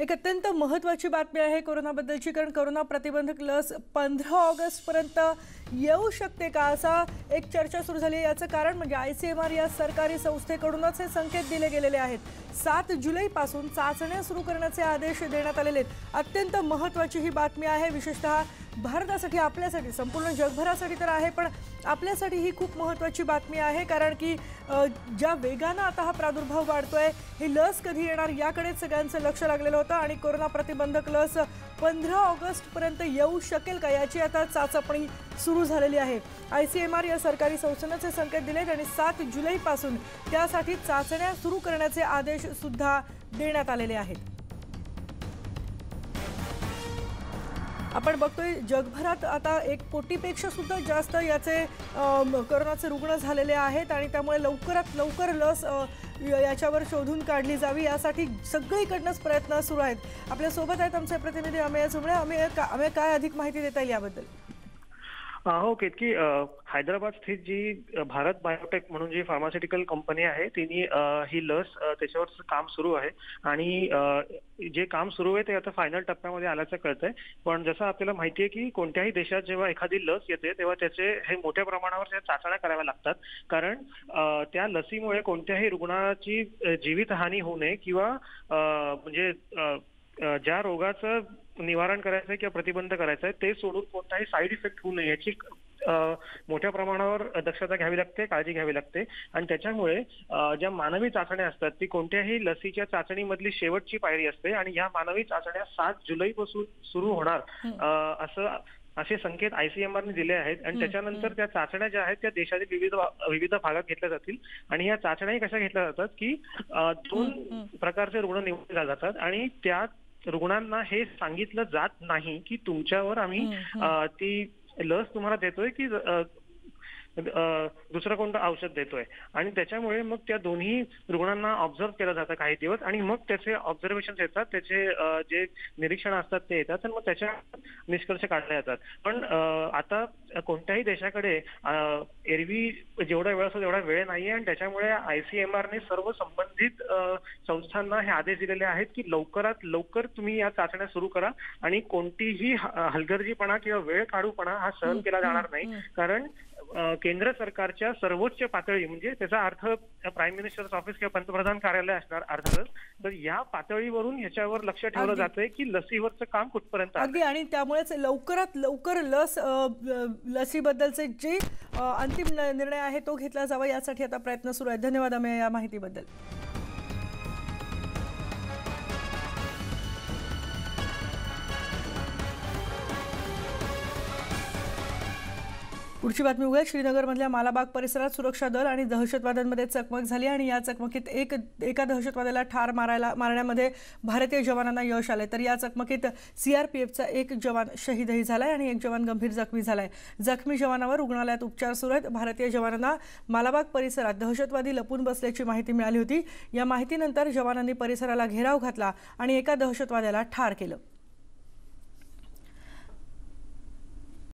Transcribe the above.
एक अत्यंत महत्त्वाची बातमी आहे कोरोनाबद्दलची, कारण कोरोना प्रतिबंधक लस 15 ऑगस्टपर्यंत येऊ शकते का असा एक चर्चा सुरू झाली आहे। याचं कारण म्हणजे ICMR या सरकारी संस्थेकडूनच हे संकेत दिले गेलेले आहेत। 7 जुलैपासून चाचण्या सुरू करण्याचे आदेश देण्यात आलेले आहेत। अत्यंत महत्त्वाची ही बातमी आहे, विशेषतः भारतासाठी, आपल्यासाठी, संपूर्ण जगभरासाठी तर आहे, पण आपल्यासाठी ही खूप महत्त्वाची बातमी आहे, कारण की ज्या वेगाने आता हा प्रादुर्भाव वाढतोय, ही लस कधी येणार याकडे सगळ्यांचं लक्ष लागलेलं होतं। आणि कोरोना प्रतिबंधक लस 15 ऑगस्टपर्यंत येऊ शकेल का याची आता चाचपणी सुरू झालेली आहे। ICMR या सरकारी संस्थेने संकेत दिले आणि 7 जुलैपासून त्यासाठी चाचण्या सुरू करण्याचे आदेश सुद्धा देण्यात आलेले आहेत। आपण बघतोय जगभरात आता 1 कोटीपेक्षा सुद्धा जास्त याचे कोरोनाचे रुग्ण झालेले आहेत आणि त्यामुळे लवकरात लवकर लस याच्यावर शोधून काढली जावी यासाठी सगळीकडनंच प्रयत्न सुरू आहेत। आपल्या सोबत आहेत आमचे प्रतिनिधी अमेय सुमळे। अमेय, काय अधिक माहिती देता येईल याबद्दल? हो केतकी, हैदराबाद स्थित जी भारत बायोटेक म्हणून जी फार्मास्युटिकल कंपनी आहे तिने ही लस त्याच्यावर काम सुरू आहे आणि जे काम सुरू आहे ते आता फायनल टप्प्यामध्ये आल्याचं कळतंय। पण जसं आपल्याला माहिती आहे की कोणत्याही देशात जेव्हा एखादी लस येते तेव्हा त्याचे हे मोठ्या प्रमाणावर चाचण्या कराव्या लागतात, कारण त्या लसीमुळे कोणत्याही रुग्णाची जीवितहानी होऊ नये किंवा म्हणजे ज्या रोगाचं निवारण करायचं आहे किंवा प्रतिबंध करायचा आहे ते सोडून कोणताही साईड इफेक्ट होऊ नये याची मोठ्या प्रमाणावर दक्षता घ्यावी लागते, काळजी घ्यावी लागते। आणि त्याच्यामुळे ज्या मानवी चाचण्या असतात ती कोणत्याही लसीच्या चाचणीमधली शेवटची पायरी असते आणि या मानवी चाचण्या 7 जुलैपासून सुरू होणार असे संकेत ICMRने दिले आहेत। आणि त्याच्यानंतर त्या चाचण्या ज्या आहेत त्या देशातील विविध भागात घेतल्या जातील आणि या चाचण्याही कशा घेतल्या जातात की 2 प्रकारचे रुग्ण निवडले जातात आणि त्या रुग्णांना हे सांगितलं जात नाही की तुमच्यावर आम्ही ती लस तुम्हाला देतोय की दुसरं कोणतं औषध देतोय। आणि त्याच्यामुळे मग त्या दोन्ही रुग्णांना ऑब्झर्व केलं जातं काही दिवस आणि मग त्याचे ऑब्झर्वेशन येतात, त्याचे जे निरीक्षण असतात ते येतात आणि मग त्याच्या निष्कर्ष काढले जातात। पण आता कोणत्याही देशाकडे एरवी जेवढा वेळ असतो तेवढा वेळ नाहीये आणि त्याच्यामुळे ICMRने सर्व संबंधित संस्थांना हे आदेश दिलेले आहेत की लवकरात लवकर तुम्ही या चाचण्या सुरू करा आणि कोणतीही हलगर्जीपणा किंवा वेळ काढूपणा हा सहन केला जाणार नाही, कारण केंद्र सरकारच्या सर्वोच्च पातळी म्हणजे त्याचा अर्थ प्राईम मिनिस्टर्स ऑफिस किंवा पंतप्रधान कार्यालय असणार अर्थातच, तर या पातळीवरून ह्याच्यावर लक्ष ठेवलं जातंय की लसीवरचं काम कुठपर्यंत अगदी, आणि त्यामुळेच लवकरात लवकर लसीबद्दलचे जे अंतिम निर्णय आहे तो घेतला जावा यासाठी आता प्रयत्न सुरू आहेत। धन्यवाद अमेय या माहितीबद्दल। पुढची बातमी उघड, श्रीनगरमधल्या मालाबाग परिसरात सुरक्षा दल आणि दहशतवाद्यांमध्ये चकमक झाली आणि या चकमकीत एका दहशतवाद्याला ठार मारण्यामध्ये भारतीय जवानांना यश आले, तर या चकमकीत CRPFचा 1 जवान शहीदही झालाय आणि 1 जवान गंभीर जखमी झालाय। जखमी जवानावर रुग्णालयात उपचार सुरू आहेत। भारतीय जवानांना मालाबाग परिसरात दहशतवादी लपून बसल्याची माहिती मिळाली होती। या माहितीनंतर जवानांनी परिसराला घेराव घातला आणि एका दहशतवाद्याला ठार केलं।